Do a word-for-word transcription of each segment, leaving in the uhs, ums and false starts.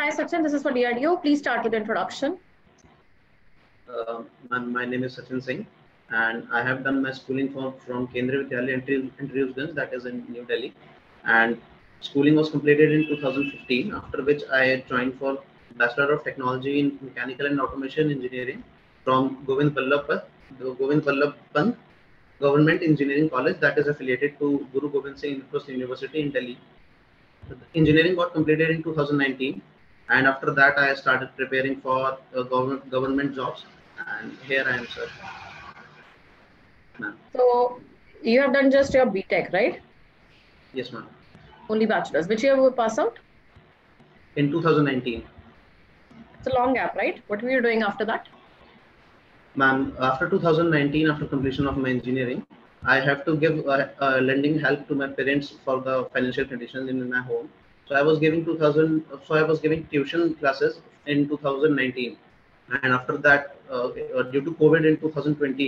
Hi Sachin, this is for D R D O. Please start with the introduction. Uh, my name is Sachin Singh and I have done my schooling from, from Kendra Vithyali Entry guns, that is in New Delhi. And schooling was completed in two thousand fifteen, after which I joined for Bachelor of Technology in Mechanical and Automation Engineering from Govind Pallapan, the Govind Pallapan Government Engineering College, that is affiliated to Guru Govind Singh University in Delhi. Engineering got completed in two thousand nineteen, and after that I started preparing for uh, government, government jobs, and here I am, sir. So you have done just your B.Tech, right? Yes, ma'am. Only bachelor's. Which year you pass out? In two thousand nineteen. It's a long gap, right? What were you doing after that? Ma'am, after two thousand nineteen, after completion of my engineering, I have to give uh, uh, lending help to my parents for the financial conditions in my home. So I was giving two thousand. So I was giving tuition classes in two thousand nineteen, and after that, uh, due to COVID in two thousand twenty,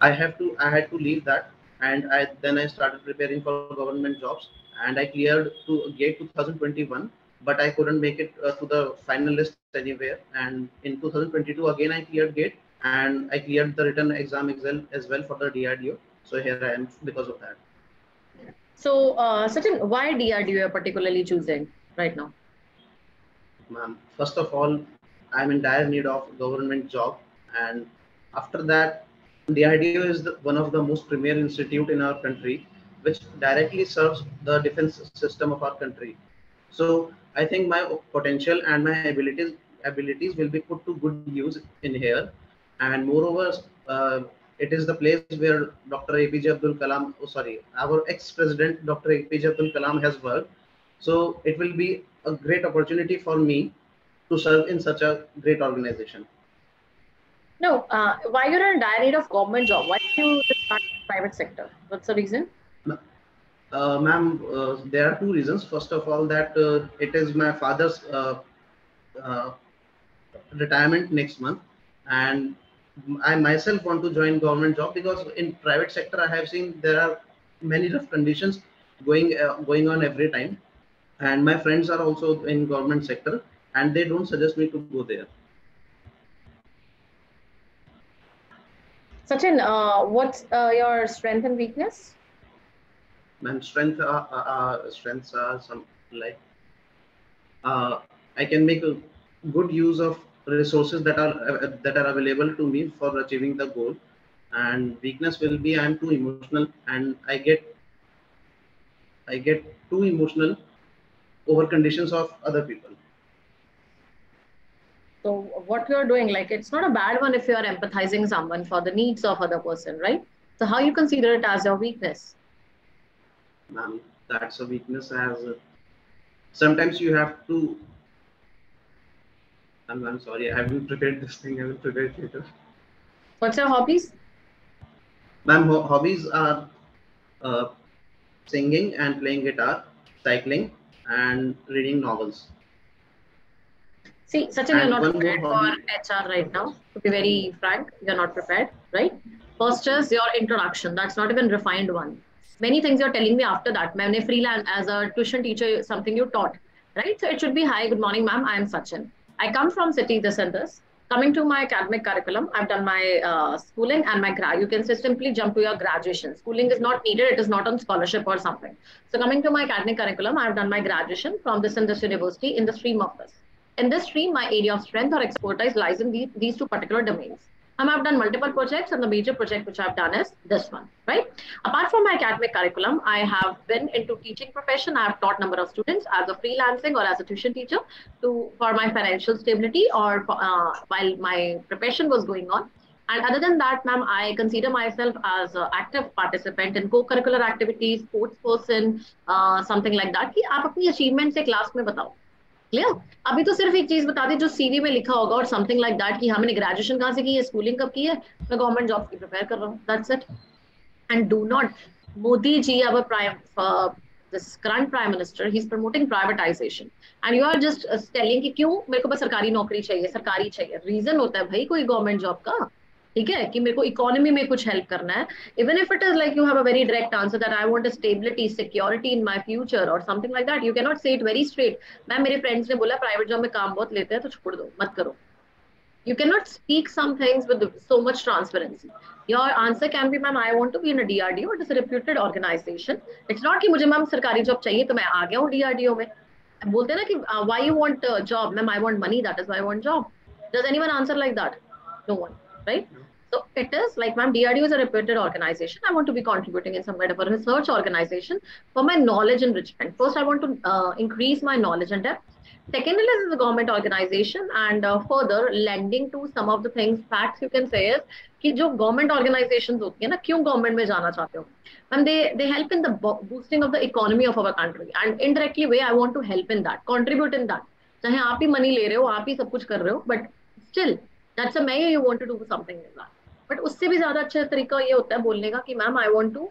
I have to. I had to leave that, and I then I started preparing for government jobs, and I cleared to GATE two thousand twenty-one, but I couldn't make it uh, to the final list anywhere. And in two thousand twenty-two, again I cleared GATE, and I cleared the written exam as well for the D R D O. So here I am because of that. So uh, Sachin, why D R D O you are particularly choosing right now? Ma'am, first of all, I am in dire need of government job, and after that, D R D O is the, one of the most premier institute in our country, which directly serves the defense system of our country. So I think my potential and my abilities abilities will be put to good use in here, and moreover, uh, it is the place where Doctor A P J Abdul Kalam, oh sorry, our ex-president Doctor A P J Abdul Kalam has worked. So it will be a great opportunity for me to serve in such a great organization. No, uh, why you're in dire need of government job? Why you start private sector? What's the reason? Uh, Ma'am, uh, there are two reasons. First of all, that uh, it is my father's uh, uh, retirement next month, and I myself want to join government job because in private sector I have seen there are many rough conditions going uh, going on every time, and my friends are also in government sector and they don't suggest me to go there. Sachin, uh, what's uh, your strength and weakness? My strength, uh, uh, uh, strengths are some like uh, I can make a good use of resources that are uh, that are available to me for achieving the goal, and weakness will be I am too emotional and I get I get too emotional over conditions of other people. So what you are doing, like it's not a bad one if you are empathizing someone for the needs of other person, right? So how you consider it as your weakness? Ma'am, that's a weakness as a, sometimes you have to. I'm, I'm sorry, I haven't prepared this thing, I will prepare it later. What's your hobbies? Ma'am, ho hobbies are uh, singing and playing guitar, cycling and reading novels. See, Sachin, you're not prepared for H R right now, to be very frank, you're not prepared, right? First is your introduction, that's not even refined one. Many things you're telling me after that, ma'am, I freelance as a tuition teacher, something you taught, right? So it should be, hi, good morning ma'am, I am Sachin. I come from city this and this. Coming to my academic curriculum, I've done my uh, schooling and my grad. You can simply jump to your graduation. Schooling is not needed. It is not on scholarship or something. So coming to my academic curriculum, I've done my graduation from this and this university in the stream of this. In this stream, my area of strength or expertise lies in these, these two particular domains. Um, I've done multiple projects, and the major project which I've done is this one, right? Apart from my academic curriculum, I have been into teaching profession. I have taught number of students as a freelancing or as a tuition teacher to for my financial stability or for, uh, while my profession was going on. And other than that, ma'am, I consider myself as an active participant in co-curricular activities, sports person, uh, something like that. Ki aap apni achievement se class mein batao. Clear? अभी तो सिर्फ एक चीज बता दी जो CV में लिखा होगा और समथिंग लाइक दैट कि हमने ग्रेजुएशन कहाँ से की है, स्कूलिंग कब की है, मैं गवर्नमेंट जॉब की प्रिपेयर कर रहा हूँ, that's it. And do not, Modi ji our prime this current prime minister, he is promoting privatisation and you are just telling कि क्यों मेरे को बस सरकारी नौकरी चाहिए, सरकारी चाहिए. रीजन होता है भाई कोई गवर्नमेंट जॉब का ठीक है, कि मेरे को इकोनॉमी में कुछ हेल्प करना है, even if it is like you have a very direct answer that I want a stability security in my future और something like that, you can not say it very straight, ma'am मेरे friends ने बोला private job में काम बहुत लेते हैं तो छोड़ दो मत करो. You cannot speak some things with so much transparency. Your answer can be, ma'am, I want to be in a D R D O. It is a reputed organization. It's not कि मुझे ma'am सरकारी job चाहिए तो मैं आ गया हूँ D R D O में. बोलते हैं ना कि why you want a job? Ma'am, I want money. That is why I want job. Does anyone answer like that? No one, right? So it is like, ma'am, D R D O is a reputed organization. I want to be contributing in some kind of a research organization for my knowledge enrichment. First, I want to uh, increase my knowledge and depth. Secondly, this is a government organization, and uh, further lending to some of the things, facts you can say is कि जो government organizations होती है ना, क्यों government में जाना चाहते हो? And they they help in the boosting of the economy of our country, and indirectly way I want to help in that, contribute in that. चाहे आप ही money ले रहे हो, आप ही सब कुछ कर रहे हो, but still that's a matter you want to do something like that. But उससे भी ज़्यादा अच्छा तरीका ये होता है बोलने का कि ma'am I want to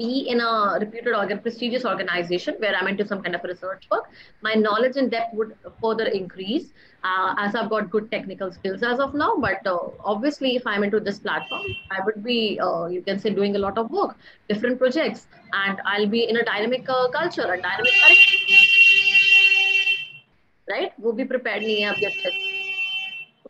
be in a reputed or prestigious organization where I'm into some kind of research work. My knowledge and depth would further increase uh, as I've got good technical skills as of now. But uh, obviously, if I'm into this platform, I would be, uh, you can say, doing a lot of work, different projects, and I'll be in a dynamic uh, culture and dynamic curriculum. Right? वो भी prepared नहीं है अब जब तक.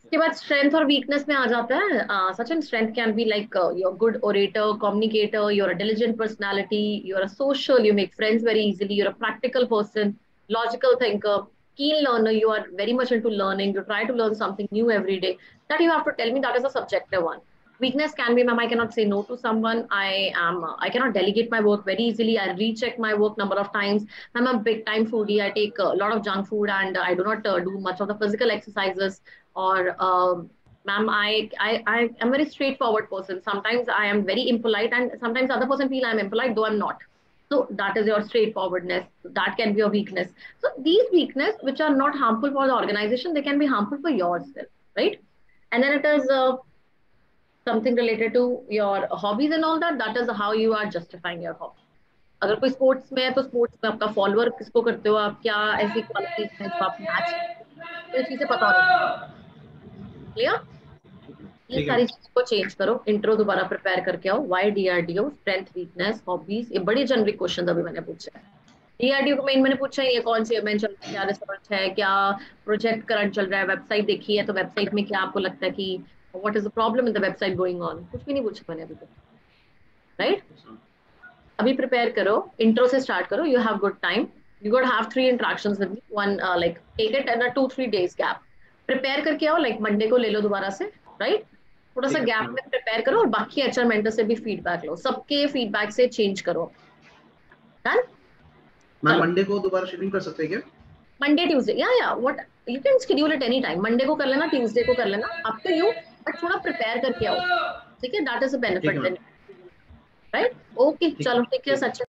उसके बाद strength और weakness में आ जाता है. uh, such an strength can be like uh, you're a good orator, communicator, you're a diligent personality, you're a social, you make friends very easily, you're a practical person, logical thinker, keen learner, you are very much into learning, you try to learn something new every day. That you have to tell me, that is a subjective one. Weakness can be, ma'am, I cannot say no to someone, I am uh, I cannot delegate my work very easily, I recheck my work number of times, I'm a big time foodie, I take a lot of junk food and I do not uh, do much of the physical exercises. Or um, ma'am, I I I am very straightforward person. Sometimes I am very impolite, and sometimes other person feel I am impolite, though I'm not. So that is your straightforwardness. That can be your weakness. So these weakness, which are not harmful for the organization, they can be harmful for yourself, right? And then it is uh, something related to your hobbies and all that. That is how you are justifying your hobby. अगर कोई sports में है तो sports में आपका follower किसको करते हो आप, क्या ऐसी qualities हैं जो आप match तो चीजें पता होनी चाहिए. क्लियर? ये सारी चीज को चेंज करो, इंट्रो दोबारा प्रिपेयर करके आओ. Why DRDO, strength, weakness, hobbies, ये बड़े जनरिक क्वेश्चन अभी मैंने पूछे हैं. डीआरडीओ को मेन मैंने पूछा है ये कौन सी मेन चल रहा है, क्या रिसर्च है, क्या प्रोजेक्ट करंट चल रहा है, वेबसाइट देखी है तो वेबसाइट में क्या आपको लगता है कि what is the problem in the website going on, कुछ भी नहीं पूछा मैंने अभी तक, राइट? अभी प्रिपेयर करो, इंट्रो से स्टार्ट करो. You have good time, you got have three interactions with me, one like take it and a two three days gap. Prepare करके आओ, लाइक मंडे को ले लो दोबारा से, राइट? थोड़ा सा गैप में प्रिपेयर करो और बाकी एचआर मेंटर से भी फीडबैक लो, सबके फीडबैक से चेंज करो. डन? मैं मंडे को दोबारा शेड्यूल कर सकते हैं क्या? मंडे ट्यूसडे या या what you can schedule it any time. Monday को कर लेना, ट्यूसडे को कर लेना, अप टू यू, बट थोड़ा प्रिपेयर करके आओ. ठीक है? That is a benefit then, right? Okay, चलो ठीक है, अच्छा